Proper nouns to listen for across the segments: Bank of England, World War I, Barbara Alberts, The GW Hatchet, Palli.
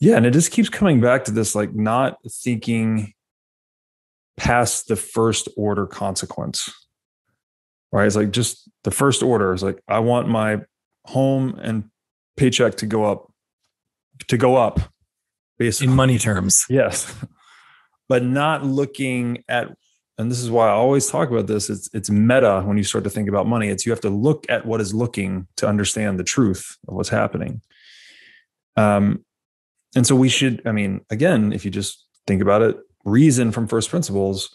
Yeah. And it just keeps coming back to this, like, not thinking past the first order consequence, right? It's like just the first order is like, I want my home and paycheck to go up based in money terms. Yes. But not looking at, and this is why I always talk about this. It's meta. When you start to think about money, you have to look at what is looking to understand the truth of what's happening. And so we should, I mean, again, if you just think about it, reason from first principles,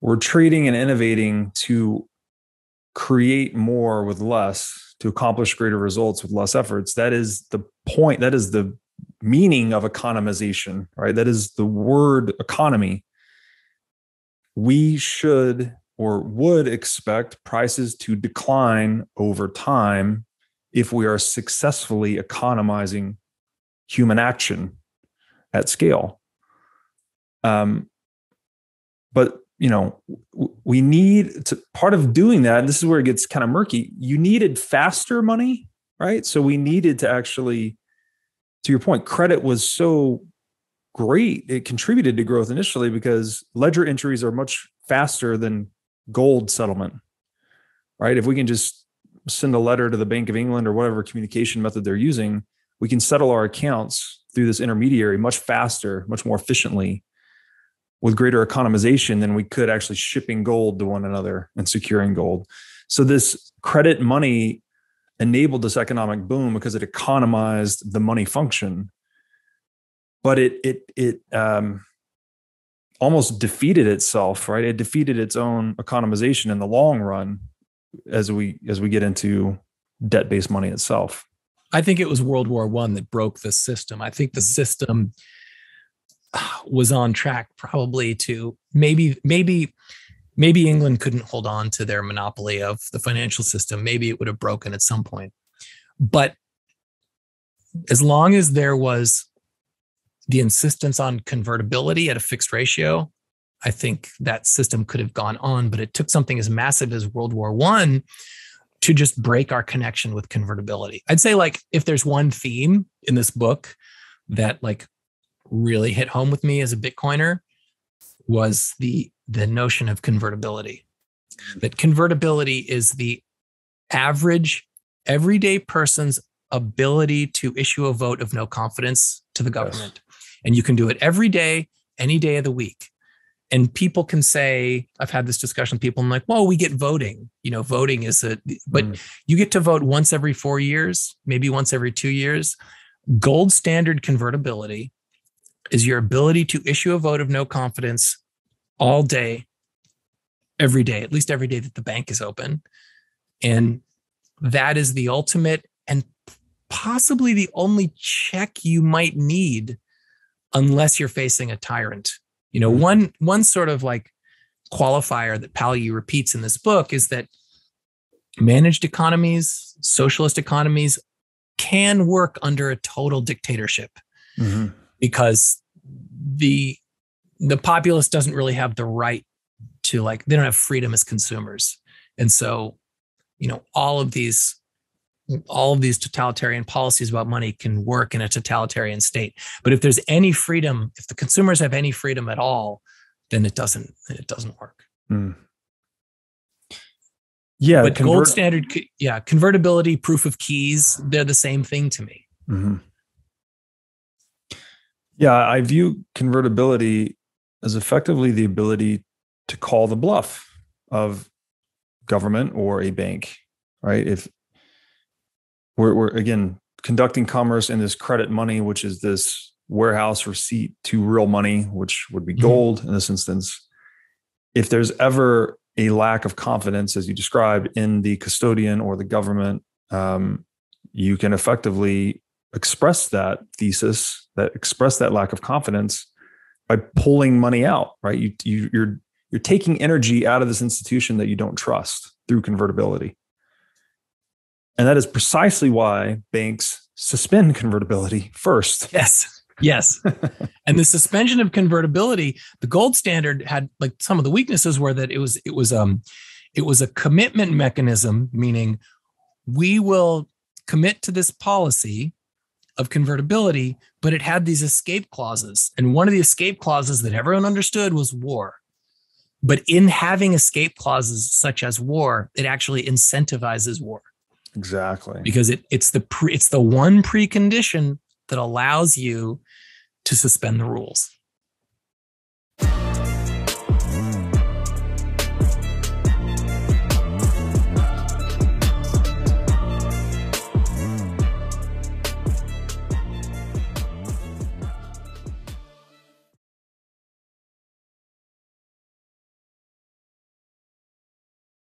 we're trading and innovating to create more with less, to accomplish greater results with less efforts. That is the point. That is the meaning of economization, right? That is the word economy. We should or would expect prices to decline over time if we are successfully economizing human action at scale. But, you know, we need to, part of doing that, and this is where it gets kind of murky, you needed faster money, right? So we needed to actually, to your point, credit was so great. It contributed to growth initially because ledger entries are much faster than gold settlement, right? If we can just send a letter to the Bank of England or whatever communication method they're using, we can settle our accounts through this intermediary much faster, much more efficiently, with greater economization than we could actually shipping gold to one another and securing gold. So this credit money enabled this economic boom because it economized the money function, but it almost defeated itself, right? It defeated its own economization in the long run as we get into debt-based money itself. I think it was World War I that broke the system. I think the system was on track probably to maybe England couldn't hold on to their monopoly of the financial system. Maybe it would have broken at some point. But as long as there was the insistence on convertibility at a fixed ratio, I think that system could have gone on, but it took something as massive as World War I to just break our connection with convertibility. I'd say, like, if there's one theme in this book that, like, really hit home with me as a Bitcoiner, was the notion of convertibility. That convertibility is the average everyday person's ability to issue a vote of no confidence to the government. Yes. And you can do it every day, any day of the week. And people can say, I've had this discussion with people, I'm like, well, we get voting. You know, voting is you get to vote once every 4 years, maybe once every 2 years. Gold standard convertibility is your ability to issue a vote of no confidence all day, every day, at least every day that the bank is open. And that is the ultimate and possibly the only check you might need unless you're facing a tyrant. You know, one sort of, like, qualifier that Palli repeats in this book is that managed economies, socialist economies, can work under a total dictatorship, because the populace doesn't really have the right to, like, they don't have freedom as consumers. And so, you know, all of these totalitarian policies about money can work in a totalitarian state. But if there's any freedom, if the consumers have any freedom at all, then it doesn't work. Mm. Yeah. But gold standard, yeah, convertibility, proof of keys, they're the same thing to me. Mm-hmm. Yeah. I view convertibility as effectively the ability to call the bluff of government or a bank, right? If we're again conducting commerce in this credit money, which is this warehouse receipt to real money, which would be gold in this instance. If there's ever a lack of confidence, as you described, in the custodian or the government, you can effectively express that thesis, that express that lack of confidence by pulling money out, right? You're taking energy out of this institution that you don't trust through convertibility. And that is precisely why banks suspend convertibility first. Yes. Yes. And the suspension of convertibility, the gold standard had, like, some of the weaknesses were that it was a commitment mechanism, meaning we will commit to this policy of convertibility, but it had these escape clauses. And one of the escape clauses that everyone understood was war. But in having escape clauses such as war, it actually incentivizes war. Exactly. Because it's the one precondition that allows you to suspend the rules.